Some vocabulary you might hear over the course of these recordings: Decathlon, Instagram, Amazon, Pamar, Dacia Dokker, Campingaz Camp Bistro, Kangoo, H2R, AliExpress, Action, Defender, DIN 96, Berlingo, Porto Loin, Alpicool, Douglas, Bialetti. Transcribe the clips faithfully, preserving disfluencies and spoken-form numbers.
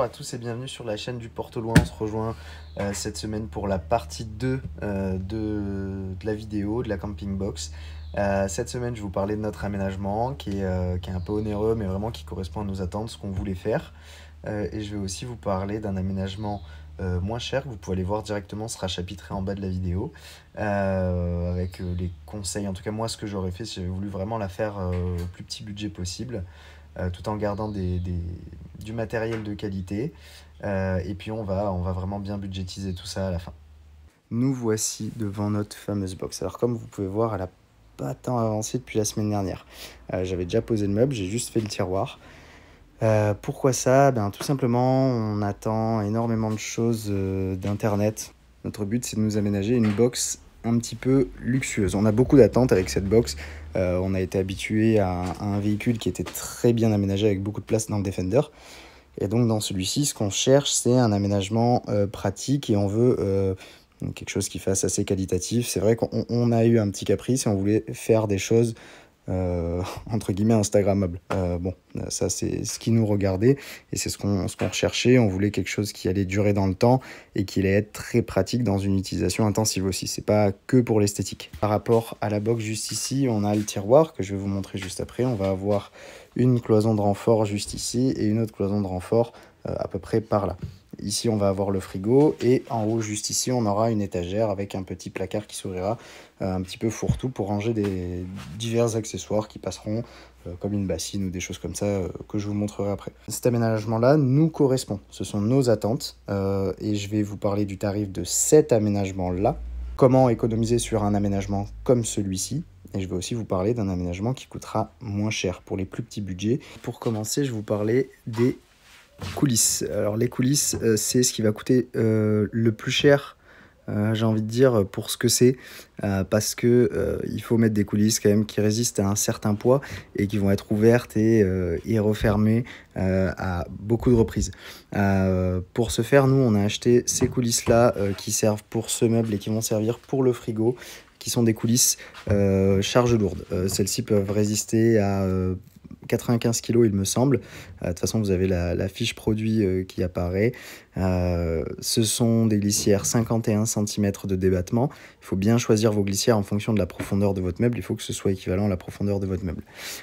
Bonjour à tous et bienvenue sur la chaîne du Porto Loin. On se rejoint euh, cette semaine pour la partie deux euh, de, de la vidéo, de la camping box. Euh, cette semaine, je vais vous parler de notre aménagement qui est, euh, qui est un peu onéreux, mais vraiment qui correspond à nos attentes, ce qu'on voulait faire. Euh, et je vais aussi vous parler d'un aménagement euh, moins cher, que vous pouvez aller voir directement, sera chapitré en bas de la vidéo, euh, avec euh, les conseils. En tout cas, moi, ce que j'aurais fait, si j'avais voulu vraiment la faire euh, au plus petit budget possible, euh, tout en gardant des... des du matériel de qualité, euh, et puis on va, on va vraiment bien budgétiser tout ça à la fin. Nous voici devant notre fameuse box. Alors comme vous pouvez voir, elle n'a pas tant avancé depuis la semaine dernière. Euh, J'avais déjà posé le meuble, j'ai juste fait le tiroir. Euh, pourquoi ça? Ben, tout simplement, on attend énormément de choses euh, d'internet. Notre but, c'est de nous aménager une box un petit peu luxueuse. On a beaucoup d'attentes avec cette box. Euh, on a été habitué à, à un véhicule qui était très bien aménagé avec beaucoup de place dans le Defender. Et donc dans celui-ci, ce qu'on cherche, c'est un aménagement euh, pratique et on veut euh, quelque chose qui fasse assez qualitatif. C'est vrai qu'on a eu un petit caprice et on voulait faire des choses euh, entre guillemets Instagrammables. Euh, bon, ça c'est ce qui nous regardait et c'est ce qu'on ce qu'on recherchait. On voulait quelque chose qui allait durer dans le temps et qui allait être très pratique dans une utilisation intensive aussi. C'est pas que pour l'esthétique. Par rapport à la box juste ici, on a le tiroir que je vais vous montrer juste après. On va avoir une cloison de renfort juste ici et une autre cloison de renfort euh, à peu près par là. Ici, on va avoir le frigo et en haut, juste ici, on aura une étagère avec un petit placard qui s'ouvrira euh, un petit peu fourre-tout pour ranger des divers accessoires qui passeront euh, comme une bassine ou des choses comme ça euh, que je vous montrerai après. Cet aménagement-là nous correspond. Ce sont nos attentes euh, et je vais vous parler du tarif de cet aménagement-là. Comment économiser sur un aménagement comme celui-ci? Et je vais aussi vous parler d'un aménagement qui coûtera moins cher pour les plus petits budgets. Pour commencer, je vais vous parler des coulisses. Alors les coulisses, euh, c'est ce qui va coûter euh, le plus cher, euh, j'ai envie de dire, pour ce que c'est, euh, parce que euh, il faut mettre des coulisses quand même qui résistent à un certain poids et qui vont être ouvertes et, euh, et refermées euh, à beaucoup de reprises. Euh, pour ce faire, nous, on a acheté ces coulisses-là euh, qui servent pour ce meuble et qui vont servir pour le frigo, qui sont des coulisses euh, charges lourdes. Euh, Celles-ci peuvent résister à euh, quatre-vingt-quinze kilos, il me semble. Euh, de toute façon, vous avez la, la fiche produit euh, qui apparaît. Euh, ce sont des glissières cinquante et un centimètres de débattement. Il faut bien choisir vos glissières en fonction de la profondeur de votre meuble. Il faut que ce soit équivalent à la profondeur de votre meuble.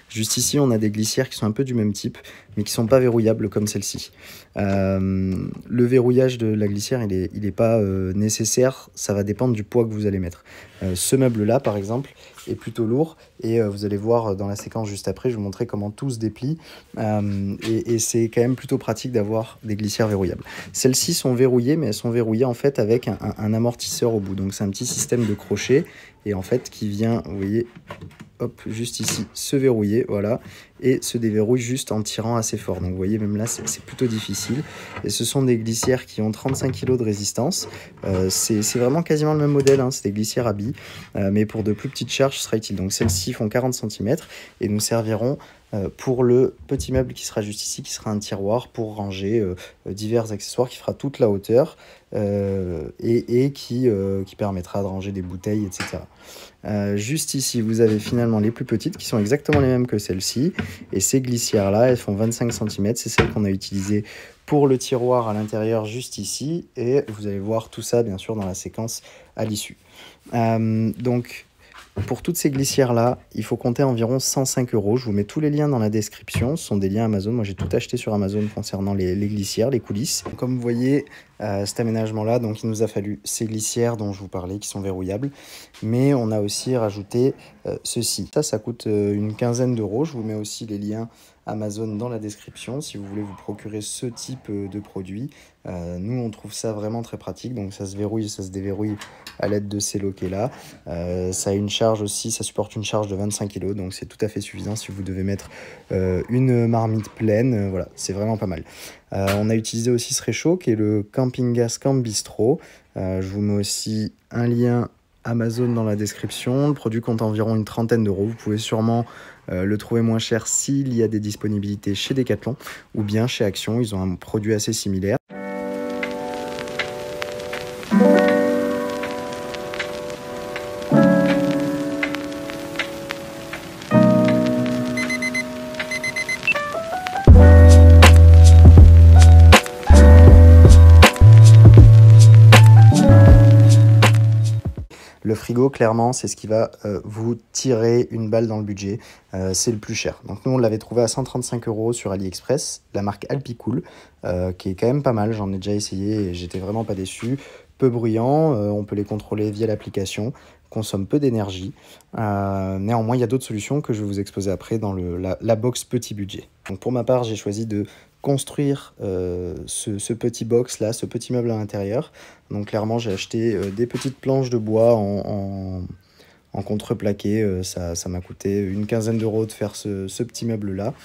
Juste ici, on a des glissières qui sont un peu du même type, mais qui ne sont pas verrouillables comme celle-ci. Euh, le verrouillage de la glissière, il n'est il est pas euh, nécessaire. Ça va dépendre du poids que vous allez mettre. Euh, ce meuble-là, par exemple, est plutôt lourd. Et euh, vous allez voir dans la séquence juste après, je vais vous montrer comment tout se déplie. Euh, et et c'est quand même plutôt pratique d'avoir des glissières verrouillables. Celles-ci sont verrouillées, mais elles sont verrouillées en fait avec un, un amortisseur au bout. Donc c'est un petit système de crochet et en fait qui vient, vous voyez, hop, juste ici, se verrouiller, voilà, et se déverrouille juste en tirant assez fort. Donc vous voyez, même là, c'est plutôt difficile. Et ce sont des glissières qui ont trente-cinq kilos de résistance. Euh, c'est vraiment quasiment le même modèle, hein, c'est des glissières à billes, euh, mais pour de plus petites charges, sera utile. Donc celles-ci font quarante centimètres et nous serviront euh, pour le petit meuble qui sera juste ici, qui sera un tiroir pour ranger euh, divers accessoires, qui fera toute la hauteur euh, et, et qui, euh, qui permettra de ranger des bouteilles, et cetera. Euh, juste ici, vous avez finalement les plus petites qui sont exactement les mêmes que celles-ci. Et ces glissières-là, elles font vingt-cinq centimètres. C'est celles qu'on a utilisées pour le tiroir à l'intérieur, juste ici. Et vous allez voir tout ça, bien sûr, dans la séquence à l'issue. Euh, donc, pour toutes ces glissières-là, il faut compter environ cent cinq euros. Je vous mets tous les liens dans la description. Ce sont des liens Amazon. Moi, j'ai tout acheté sur Amazon concernant les, les glissières, les coulisses. Comme vous voyez, Euh, cet aménagement-là, donc il nous a fallu ces glissières dont je vous parlais, qui sont verrouillables, mais on a aussi rajouté euh, ceci. Ça, ça coûte euh, une quinzaine d'euros. Je vous mets aussi les liens Amazon dans la description si vous voulez vous procurer ce type euh, de produit. Euh, nous, on trouve ça vraiment très pratique. Donc ça se verrouille, ça se déverrouille à l'aide de ces loquets-là. Euh, ça a une charge aussi, ça supporte une charge de vingt-cinq kilos, donc c'est tout à fait suffisant si vous devez mettre euh, une marmite pleine. Euh, voilà, c'est vraiment pas mal. Euh, on a utilisé aussi ce réchaud qui est le Campingaz Camp Bistro. Euh, je vous mets aussi un lien Amazon dans la description. Le produit compte environ une trentaine d'euros. Vous pouvez sûrement euh, le trouver moins cher s'il y a des disponibilités chez Decathlon ou bien chez Action. Ils ont un produit assez similaire. frigo, clairement, c'est ce qui va euh, vous tirer une balle dans le budget. Euh, c'est le plus cher. Donc nous, on l'avait trouvé à cent trente-cinq euros sur AliExpress, la marque Alpicool, euh, qui est quand même pas mal. J'en ai déjà essayé et j'étais vraiment pas déçu. Peu bruyant, euh, on peut les contrôler via l'application, consomme peu d'énergie. Euh, néanmoins, il y a d'autres solutions que je vais vous exposer après dans le, la, la box petit budget. Donc pour ma part, j'ai choisi de construire euh, ce, ce petit box là, ce petit meuble à l'intérieur. Donc clairement, j'ai acheté euh, des petites planches de bois en, en, en contreplaqué. Euh, ça ça m'a coûté une quinzaine d'euros de faire ce, ce petit meuble là,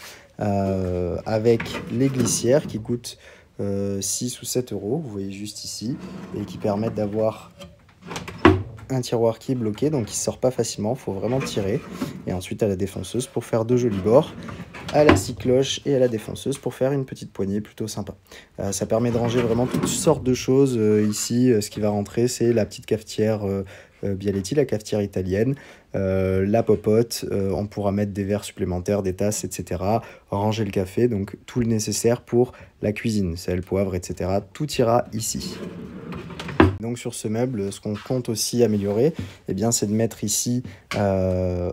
euh, avec les glissières qui coûtent euh, six ou sept euros, vous voyez juste ici, et qui permettent d'avoir un tiroir qui est bloqué, donc il sort pas facilement, faut vraiment tirer, et ensuite à la défonceuse pour faire deux jolis bords, à la cycloche et à la défonceuse pour faire une petite poignée plutôt sympa. Euh, ça permet de ranger vraiment toutes sortes de choses. Euh, ici, euh, ce qui va rentrer, c'est la petite cafetière euh, euh, Bialetti, la cafetière italienne, euh, la popote, euh, on pourra mettre des verres supplémentaires, des tasses, et cetera. Ranger le café, donc tout le nécessaire pour la cuisine, sel, poivre, et cetera. Tout ira ici. Donc sur ce meuble, ce qu'on compte aussi améliorer, eh bien, c'est de mettre ici euh,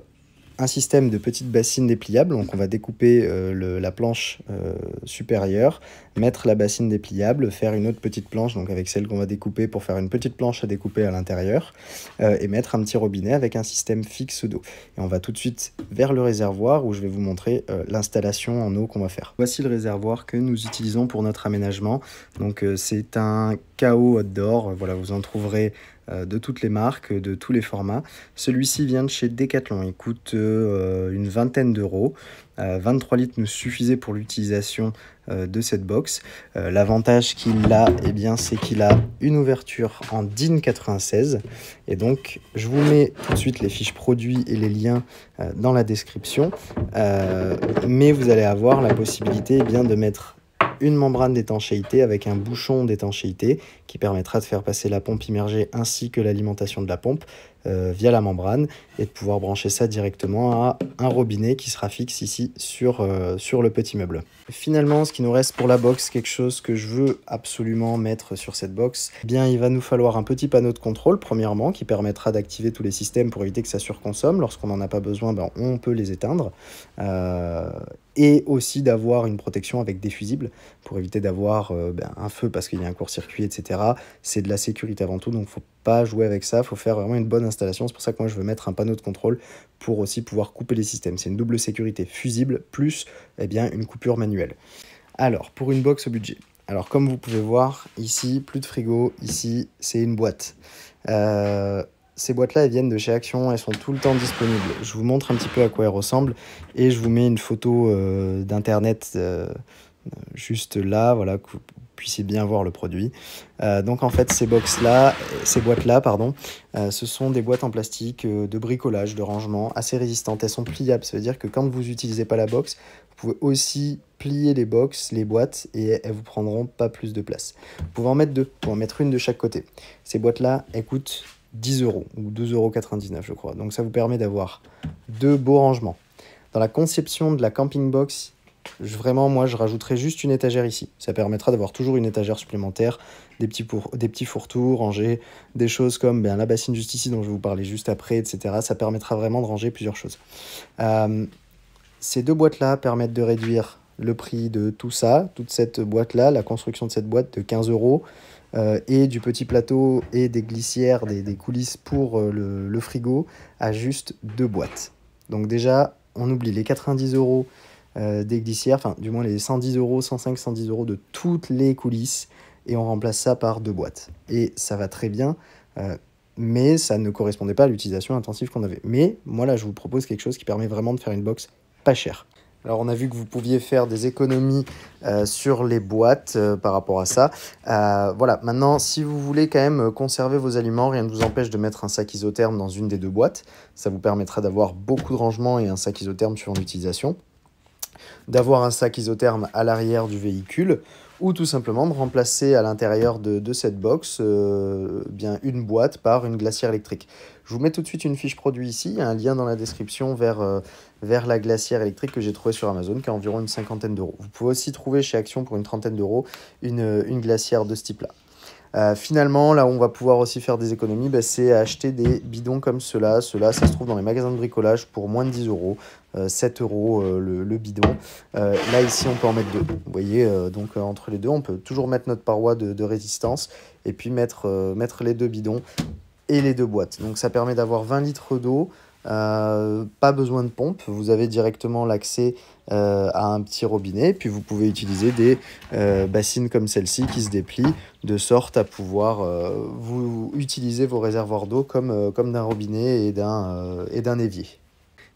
un système de petites bassines dépliables. Donc on va découper euh, le, la planche euh, supérieure, mettre la bassine dépliable, faire une autre petite planche, donc avec celle qu'on va découper pour faire une petite planche à découper à l'intérieur, euh, et mettre un petit robinet avec un système fixe d'eau. Et on va tout de suite vers le réservoir où je vais vous montrer euh, l'installation en eau qu'on va faire. Voici le réservoir que nous utilisons pour notre aménagement. Donc euh, c'est un K O outdoor, voilà, vous en trouverez de toutes les marques, de tous les formats. Celui-ci vient de chez Decathlon, il coûte euh, une vingtaine d'euros. Euh, vingt-trois litres nous suffisait pour l'utilisation euh, de cette box. Euh, L'avantage qu'il a, eh bien, c'est qu'il a une ouverture en D I N quatre-vingt-seize. Et donc, je vous mets tout de suite les fiches produits et les liens euh, dans la description. Euh, mais vous allez avoir la possibilité, eh bien, de mettre une membrane d'étanchéité avec un bouchon d'étanchéité qui permettra de faire passer la pompe immergée ainsi que l'alimentation de la pompe euh, via la membrane, et de pouvoir brancher ça directement à un robinet qui sera fixe ici sur, euh, sur le petit meuble. Finalement, ce qui nous reste pour la box, quelque chose que je veux absolument mettre sur cette box, eh bien, il va nous falloir un petit panneau de contrôle premièrement qui permettra d'activer tous les systèmes pour éviter que ça surconsomme. Lorsqu'on n'en a pas besoin, ben, on peut les éteindre. Euh... Et aussi d'avoir une protection avec des fusibles pour éviter d'avoir euh, ben, un feu parce qu'il y a un court-circuit, et cetera. C'est de la sécurité avant tout, donc il ne faut pas jouer avec ça, il faut faire vraiment une bonne installation. C'est pour ça que moi je veux mettre un panneau de contrôle pour aussi pouvoir couper les systèmes. C'est une double sécurité, fusible plus eh bien, une coupure manuelle. Alors, pour une box au budget. Alors, comme vous pouvez voir, ici, plus de frigo, ici, c'est une boîte. Euh... Ces boîtes-là, elles viennent de chez Action, elles sont tout le temps disponibles. Je vous montre un petit peu à quoi elles ressemblent et je vous mets une photo euh, d'internet euh, juste là, voilà, que vous puissiez bien voir le produit. Euh, donc en fait, ces box-là, ces boîtes-là, pardon, euh, ce sont des boîtes en plastique euh, de bricolage, de rangement, assez résistantes. Elles sont pliables, ça veut dire que quand vous n'utilisez pas la box, vous pouvez aussi plier les box, les boîtes, et elles vous prendront pas plus de place. Vous pouvez en mettre deux, vous pouvez en mettre une de chaque côté. Ces boîtes-là, elles coûtent dix euros ou deux euros quatre-vingt-dix-neuf je crois. Donc ça vous permet d'avoir deux beaux rangements. Dans la conception de la camping box, je, vraiment moi je rajouterai juste une étagère ici. Ça permettra d'avoir toujours une étagère supplémentaire, des petits, pour, des petits fourre-tout, ranger des choses comme ben, la bassine juste ici dont je vais vous parler juste après, et cetera. Ça permettra vraiment de ranger plusieurs choses. Euh, ces deux boîtes-là permettent de réduire le prix de tout ça, toute cette boîte-là, la construction de cette boîte de quinze euros. Euh, et du petit plateau et des glissières, des, des coulisses pour euh, le, le frigo, à juste deux boîtes. Donc déjà, on oublie les quatre-vingt-dix euros euh, des glissières, enfin du moins les cent dix euros, cent cinq, cent dix euros de toutes les coulisses, et on remplace ça par deux boîtes. Et ça va très bien, euh, mais ça ne correspondait pas à l'utilisation intensive qu'on avait. Mais moi là, je vous propose quelque chose qui permet vraiment de faire une box pas chère. Alors on a vu que vous pouviez faire des économies euh, sur les boîtes euh, par rapport à ça. Euh, voilà, maintenant si vous voulez quand même conserver vos aliments, rien ne vous empêche de mettre un sac isotherme dans une des deux boîtes. Ça vous permettra d'avoir beaucoup de rangements et un sac isotherme sur l'utilisation. D'avoir un sac isotherme à l'arrière du véhicule, ou tout simplement de remplacer à l'intérieur de, de cette box euh, bien une boîte par une glacière électrique. Je vous mets tout de suite une fiche produit ici, il y a un lien dans la description vers, euh, vers la glacière électrique que j'ai trouvée sur Amazon qui a environ une cinquantaine d'euros. Vous pouvez aussi trouver chez Action pour une trentaine d'euros une, une glacière de ce type-là. Euh, finalement, là où on va pouvoir aussi faire des économies, bah, c'est acheter des bidons comme cela. Cela, ça se trouve dans les magasins de bricolage pour moins de dix euros, euh, sept euros euh, le, le bidon. Euh, là, ici, on peut en mettre deux. Vous voyez, euh, donc euh, entre les deux, on peut toujours mettre notre paroi de, de résistance et puis mettre, euh, mettre les deux bidons et les deux boîtes. Donc, ça permet d'avoir vingt litres d'eau. Euh, pas besoin de pompe, vous avez directement l'accès euh, à un petit robinet, puis vous pouvez utiliser des euh, bassines comme celle-ci qui se déplient de sorte à pouvoir euh, vous utiliser vos réservoirs d'eau comme, euh, comme d'un robinet et d'un euh, et d'un évier.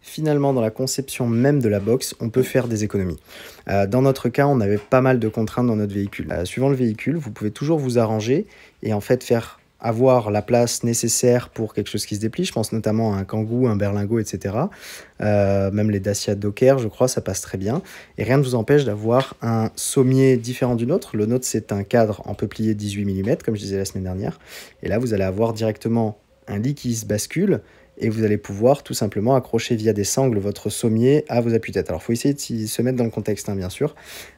Finalement, dans la conception même de la box, on peut faire des économies. Euh, dans notre cas, on avait pas mal de contraintes dans notre véhicule. Euh, suivant le véhicule, vous pouvez toujours vous arranger et en fait faire avoir la place nécessaire pour quelque chose qui se déplie. Je pense notamment à un Kangoo, un Berlingo, et cetera. Euh, même les Dacia Dokker, je crois, ça passe très bien. Et rien ne vous empêche d'avoir un sommier différent du nôtre. Le nôtre, c'est un cadre en peuplier dix-huit millimètres, comme je disais la semaine dernière. Et là, vous allez avoir directement un lit qui se bascule et vous allez pouvoir tout simplement accrocher via des sangles votre sommier à vos appuis-têtes. Alors, il faut essayer de se mettre dans le contexte, hein, bien sûr.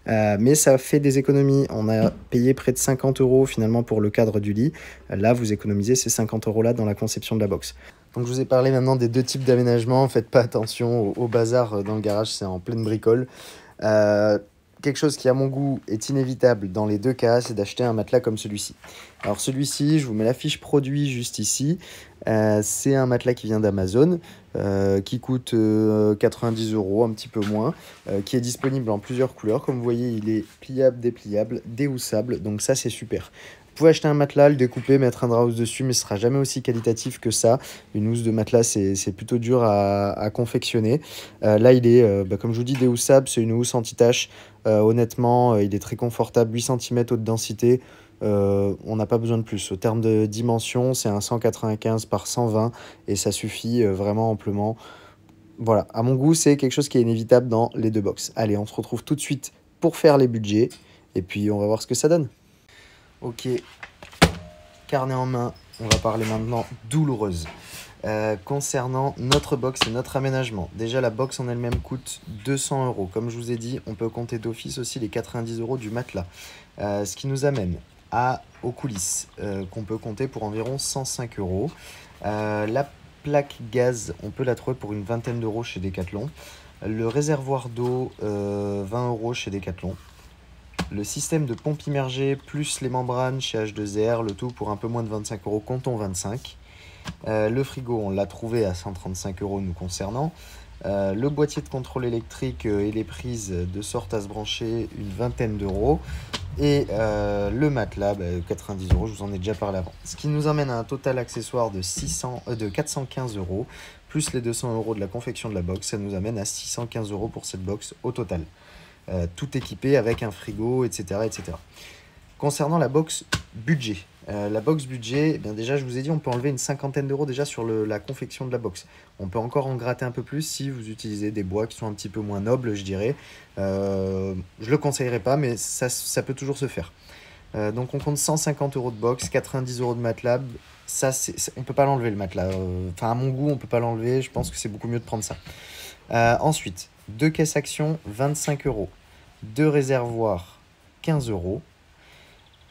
Euh, mais ça fait des économies. On a payé près de cinquante euros, finalement, pour le cadre du lit. Là, vous économisez ces cinquante euros-là dans la conception de la box. Donc, je vous ai parlé maintenant des deux types d'aménagements. Faites pas attention au, au bazar dans le garage, c'est en pleine bricole. Euh... Quelque chose qui, à mon goût, est inévitable dans les deux cas, c'est d'acheter un matelas comme celui-ci. Alors celui-ci, je vous mets la fiche produit juste ici. Euh, c'est un matelas qui vient d'Amazon, euh, qui coûte euh, quatre-vingt-dix euros, un petit peu moins, euh, qui est disponible en plusieurs couleurs. Comme vous voyez, il est pliable, dépliable, déhoussable, donc ça c'est super. Vous pouvez acheter un matelas, le découper, mettre un drap-housse dessus, mais ce ne sera jamais aussi qualitatif que ça. Une housse de matelas, c'est plutôt dur à, à confectionner. Euh, là, il est, euh, bah, comme je vous dis, déhoussable, c'est une housse anti-tache. Euh, honnêtement, euh, il est très confortable, huit centimètres haute densité. Euh, on n'a pas besoin de plus. Au terme de dimension, c'est un cent quatre-vingt-quinze par cent vingt et ça suffit euh, vraiment amplement. Voilà, à mon goût, c'est quelque chose qui est inévitable dans les deux box. Allez, on se retrouve tout de suite pour faire les budgets et puis on va voir ce que ça donne. Ok, carnet en main, on va parler maintenant douloureuse. Euh, concernant notre box et notre aménagement, déjà la box en elle-même coûte deux cents euros. Comme je vous ai dit, on peut compter d'office aussi les quatre-vingt-dix euros du matelas. Euh, ce qui nous amène à, aux coulisses, euh, qu'on peut compter pour environ cent cinq euros. Euh, la plaque gaz, on peut la trouver pour une vingtaine d'euros chez Decathlon. Le réservoir d'eau, euh, vingt euros chez Decathlon. Le système de pompe immergée plus les membranes chez H deux R, le tout pour un peu moins de vingt-cinq euros, comptons vingt-cinq. Euh, le frigo, on l'a trouvé à cent trente-cinq euros nous concernant. Euh, le boîtier de contrôle électrique et les prises de sorte à se brancher, une vingtaine d'euros. Et euh, le matelas, bah, quatre-vingt-dix euros, je vous en ai déjà parlé avant. Ce qui nous emmène à un total accessoire de, six cents, euh, de quatre cent quinze euros, plus les deux cents euros de la confection de la box, ça nous amène à six cent quinze euros pour cette box au total. Euh, tout équipé avec un frigo, et cetera, et cetera. Concernant la box budget, euh, la box budget, eh bien déjà je vous ai dit on peut enlever une cinquantaine d'euros déjà sur le, la confection de la box. On peut encore en gratter un peu plus si vous utilisez des bois qui sont un petit peu moins nobles, je dirais. Euh, je le conseillerais pas, mais ça, ça peut toujours se faire. Euh, donc on compte cent cinquante euros de box, quatre-vingt-dix euros de matelas. Ça, c'est, c'est, on peut pas l'enlever le matelas. Enfin, euh, à mon goût, on peut pas l'enlever. Je pense que c'est beaucoup mieux de prendre ça. Euh, ensuite. Deux caisses Action, vingt-cinq euros. Deux réservoirs, quinze euros.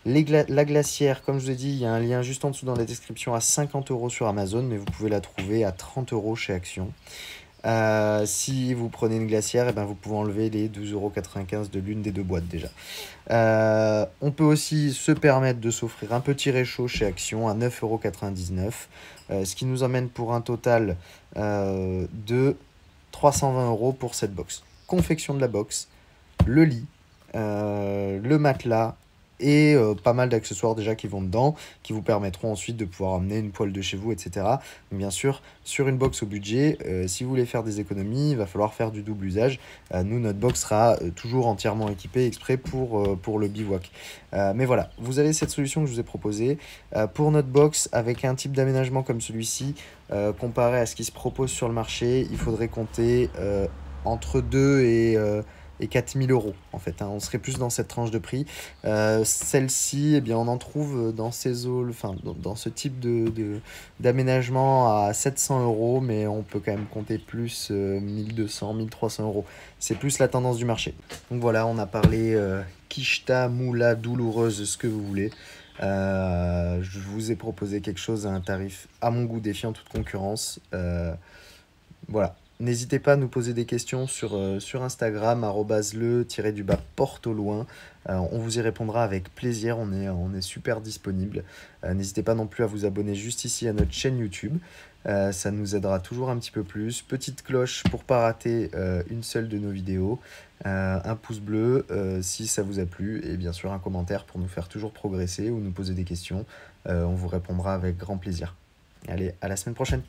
Les gla la glacière, comme je vous ai dit, il y a un lien juste en dessous dans la description à cinquante euros sur Amazon, mais vous pouvez la trouver à trente euros chez Action. Euh, si vous prenez une glacière, eh ben vous pouvez enlever les douze euros quatre-vingt-quinze de l'une des deux boîtes déjà. Euh, on peut aussi se permettre de s'offrir un petit réchaud chez Action à neuf euros quatre-vingt-dix-neuf, euh, ce qui nous emmène pour un total euh, de trois cent vingt euros pour cette box. Confection de la box, le lit, euh, le matelas et euh, pas mal d'accessoires déjà qui vont dedans, qui vous permettront ensuite de pouvoir amener une poêle de chez vous, et cetera. Donc, bien sûr, sur une box au budget, euh, si vous voulez faire des économies, il va falloir faire du double usage. Euh, nous, notre box sera euh, toujours entièrement équipée exprès pour, euh, pour le bivouac. Euh, mais voilà, vous avez cette solution que je vous ai proposée. Euh, pour notre box, avec un type d'aménagement comme celui-ci, euh, comparé à ce qui se propose sur le marché, il faudrait compter euh, entre deux et... Euh, et quatre mille euros en fait, hein. On serait plus dans cette tranche de prix. Euh, Celle-ci, eh bien, on en trouve dans ces eaux, enfin, dans, dans ce type de d'aménagement à sept cents euros, mais on peut quand même compter plus euh, mille deux cents, mille trois cents euros. C'est plus la tendance du marché. Donc voilà, on a parlé euh, quicheta, moula, douloureuse, ce que vous voulez. Euh, je vous ai proposé quelque chose à un tarif à mon goût défiant toute concurrence. Euh, voilà. N'hésitez pas à nous poser des questions sur, euh, sur Instagram, arobase le tiret du bas Porto Loin. Euh, on vous y répondra avec plaisir, on est, on est super disponible. Euh, n'hésitez pas non plus à vous abonner juste ici à notre chaîne YouTube. Euh, ça nous aidera toujours un petit peu plus. Petite cloche pour ne pas rater euh, une seule de nos vidéos. Euh, un pouce bleu euh, si ça vous a plu. Et bien sûr un commentaire pour nous faire toujours progresser ou nous poser des questions. Euh, on vous répondra avec grand plaisir. Allez, à la semaine prochaine.